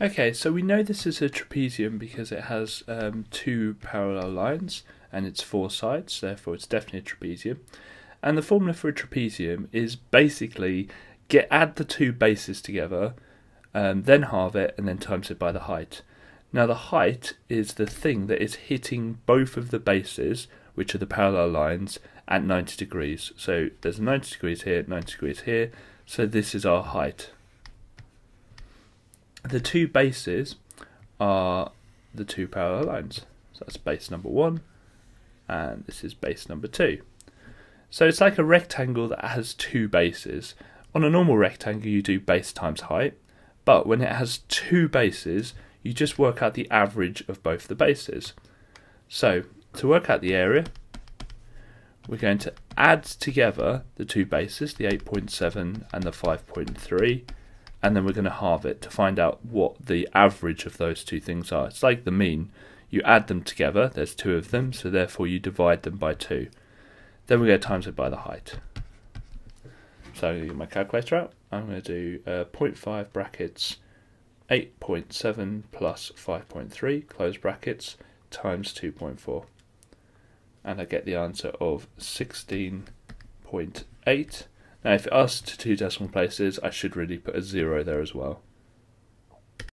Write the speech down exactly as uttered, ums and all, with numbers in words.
Okay, so we know this is a trapezium because it has um, two parallel lines and it's four sides, therefore it's definitely a trapezium. And the formula for a trapezium is basically get add the two bases together, um, then halve it, and then times it by the height. Now the height is the thing that is hitting both of the bases, which are the parallel lines, at ninety degrees. So there's ninety degrees here, ninety degrees here, so this is our height. The two bases are the two parallel lines. So that's base number one, and this is base number two. So it's like a rectangle that has two bases. On a normal rectangle, you do base times height, but when it has two bases, you just work out the average of both the bases. So to work out the area, we're going to add together the two bases, the eight point seven and the five point three, and then we're going to halve it to find out what the average of those two things are. It's like the mean. You add them together, there's two of them, so therefore you divide them by two. Then we're going to times it by the height. So I'm going to get my calculator out. I'm going to do uh, zero point five brackets eight point seven plus five point three, close brackets, times two point four. And I get the answer of sixteen point eight. Now if it asks to two decimal places, I should really put a zero there as well.